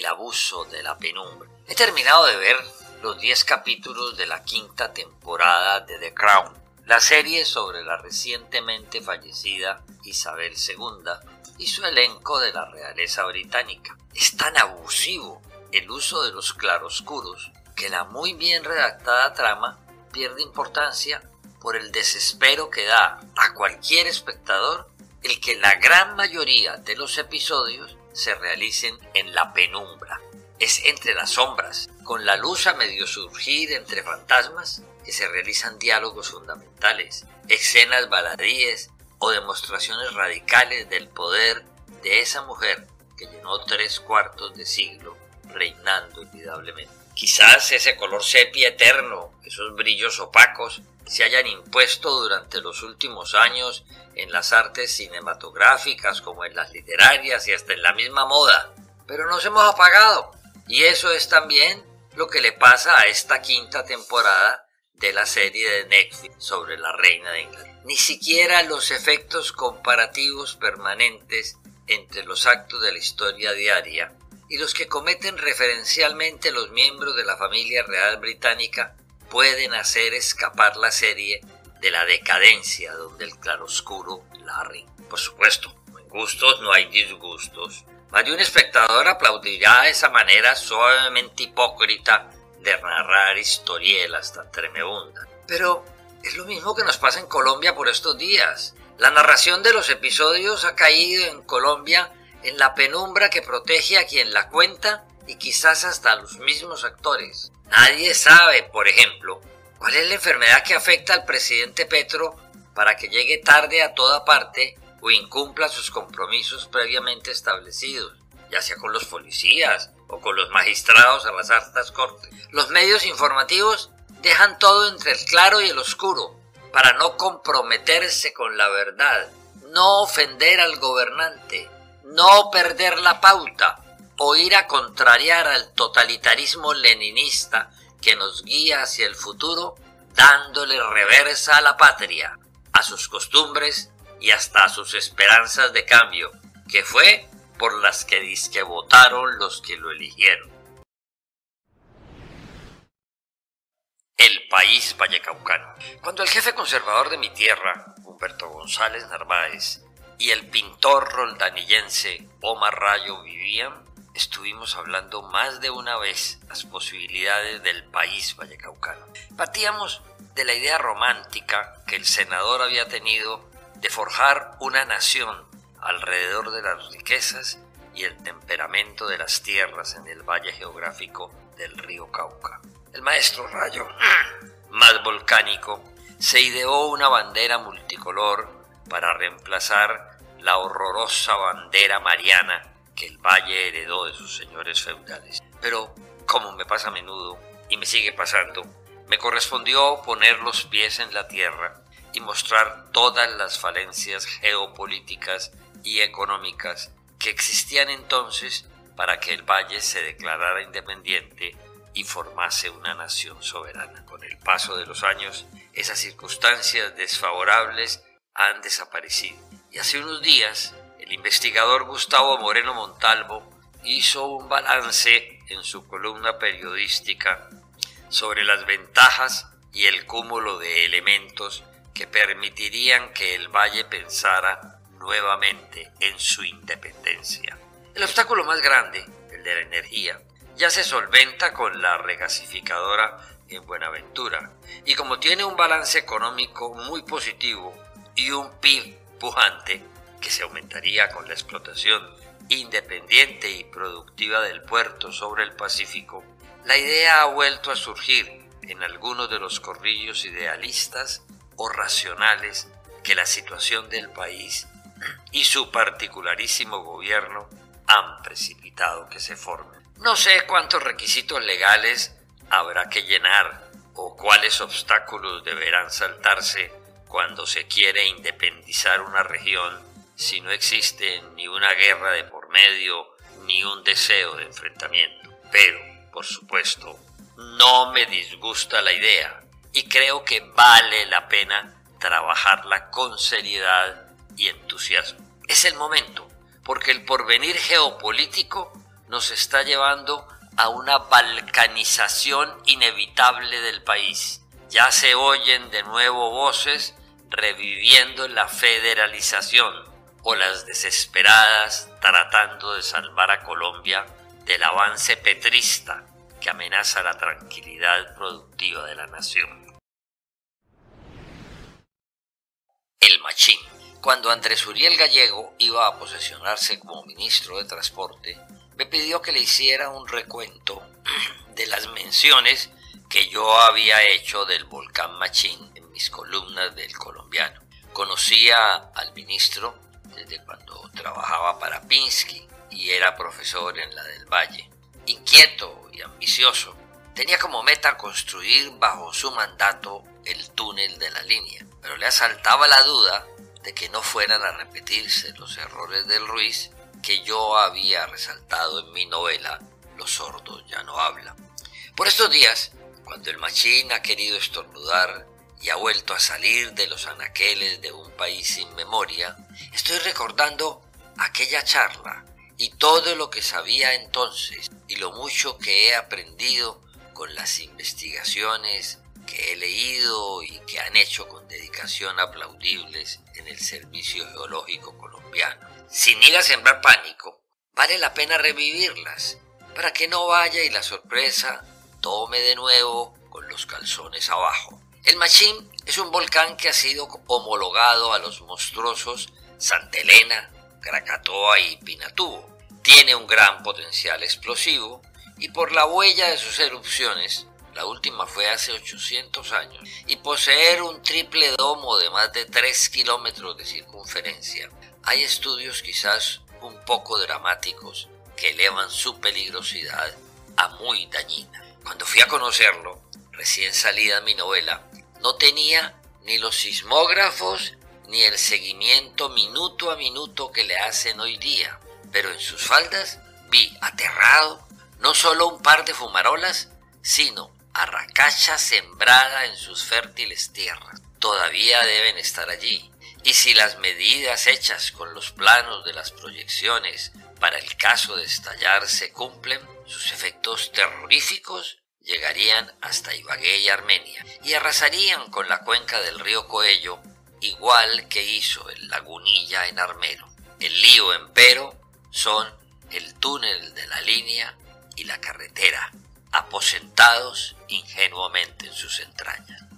el abuso de la penumbra. He terminado de ver los 10 capítulos de la quinta temporada de The Crown, la serie sobre la recientemente fallecida Isabel II y su elenco de la realeza británica. Es tan abusivo el uso de los claroscuros que la muy bien redactada trama pierde importancia por el desespero que da a cualquier espectador el que la gran mayoría de los episodios se realicen en la penumbra. Es entre las sombras, con la luz a medio surgir entre fantasmas, que se realizan diálogos fundamentales, escenas baladíes o demostraciones radicales del poder de esa mujer que llenó 3/4 de siglo reinando olvidablemente. Quizás ese color sepia eterno, esos brillos opacos, se hayan impuesto durante los últimos años en las artes cinematográficas como en las literarias y hasta en la misma moda, pero nos hemos apagado, y eso es también lo que le pasa a esta quinta temporada de la serie de Netflix sobre la reina de Inglaterra. Ni siquiera los efectos comparativos permanentes entre los actos de la historia diaria y los que cometen referencialmente los miembros de la familia real británica pueden hacer escapar la serie de la decadencia donde el claroscuro la reina. Por supuesto, en gustos no hay disgustos. Más de un espectador aplaudirá esa manera suavemente hipócrita de narrar historielas tan tremebundas. Pero es lo mismo que nos pasa en Colombia por estos días. La narración de los episodios ha caído en Colombia en la penumbra que protege a quien la cuenta y quizás hasta a los mismos actores. Nadie sabe, por ejemplo, cuál es la enfermedad que afecta al presidente Petro para que llegue tarde a toda parte o incumpla sus compromisos previamente establecidos, ya sea con los policías o con los magistrados a las altas cortes. Los medios informativos dejan todo entre el claro y el oscuro para no comprometerse con la verdad, no ofender al gobernante, no perder la pauta o ir a contrariar al totalitarismo leninista que nos guía hacia el futuro, dándole reversa a la patria, a sus costumbres y hasta a sus esperanzas de cambio, que fue por las que dizque votaron los que lo eligieron. El país vallecaucano. Cuando el jefe conservador de mi tierra, Humberto González Narváez, y el pintor roldanillense Omar Rayo vivían, estuvimos hablando más de una vez las posibilidades del país vallecaucano. Partíamos de la idea romántica que el senador había tenido de forjar una nación alrededor de las riquezas y el temperamento de las tierras en el valle geográfico del río Cauca. El maestro Rayo, más volcánico, se ideó una bandera multicolor para reemplazar la horrorosa bandera mariana que el valle heredó de sus señores feudales. Pero, como me pasa a menudo, y me sigue pasando, me correspondió poner los pies en la tierra y mostrar todas las falencias geopolíticas y económicas que existían entonces para que el valle se declarara independiente y formase una nación soberana. Con el paso de los años, esas circunstancias desfavorables han desaparecido. Y hace unos días, el investigador Gustavo Moreno Montalvo hizo un balance en su columna periodística sobre las ventajas y el cúmulo de elementos que permitirían que el valle pensara nuevamente en su independencia. El obstáculo más grande, el de la energía, ya se solventa con la regasificadora en Buenaventura, y como tiene un balance económico muy positivo y un PIB pujante que se aumentaría con la explotación independiente y productiva del puerto sobre el Pacífico, la idea ha vuelto a surgir en algunos de los corrillos idealistas o racionales que la situación del país y su particularísimo gobierno han precipitado que se forme. No sé cuántos requisitos legales habrá que llenar o cuáles obstáculos deberán saltarse cuando se quiere independizar una región si no existe ni una guerra de por medio ni un deseo de enfrentamiento. Pero, por supuesto, no me disgusta la idea. Y creo que vale la pena trabajarla con seriedad y entusiasmo. Es el momento, porque el porvenir geopolítico nos está llevando a una balcanización inevitable del país. Ya se oyen de nuevo voces reviviendo la federalización o las desesperadas tratando de salvar a Colombia del avance petrista que amenaza la tranquilidad productiva de la nación. El Machín. Cuando Andrés Uriel Gallego iba a posesionarse como ministro de Transporte, me pidió que le hiciera un recuento de las menciones que yo había hecho del volcán Machín en mis columnas del Colombiano. Conocía al ministro desde cuando trabajaba para Pinsky y era profesor en la del Valle. Inquieto y ambicioso, tenía como meta construir bajo su mandato el túnel de la línea, pero le asaltaba la duda de que no fueran a repetirse los errores del Ruiz que yo había resaltado en mi novela Los sordos ya no hablan. Por estos días, cuando el Machín ha querido estornudar y ha vuelto a salir de los anaqueles de un país sin memoria, estoy recordando aquella charla y todo lo que sabía entonces y lo mucho que he aprendido con las investigaciones que he leído y que han hecho con dedicación aplaudibles en el Servicio Geológico Colombiano. Sin ir a sembrar pánico, vale la pena revivirlas para que no vaya y la sorpresa tome de nuevo con los calzones abajo. El Machín es un volcán que ha sido homologado a los monstruosos Santa Elena, Krakatoa y Pinatubo. Tiene un gran potencial explosivo y por la huella de sus erupciones, la última fue hace 800 años, y poseer un triple domo de más de 3 kilómetros de circunferencia, hay estudios quizás un poco dramáticos que elevan su peligrosidad a muy dañina. Cuando fui a conocerlo, recién salida mi novela, no tenía ni los sismógrafos ni el seguimiento minuto a minuto que le hacen hoy día, pero en sus faldas vi aterrado no solo un par de fumarolas, sino arracacha sembrada en sus fértiles tierras. Todavía deben estar allí, y si las medidas hechas con los planos de las proyecciones para el caso de estallar se cumplen, sus efectos terroríficos llegarían hasta Ibagué y Armenia, y arrasarían con la cuenca del río Coello, igual que hizo el Lagunilla en Armero. El lío, empero, son el túnel de la línea y la carretera, aposentados ingenuamente en sus entrañas.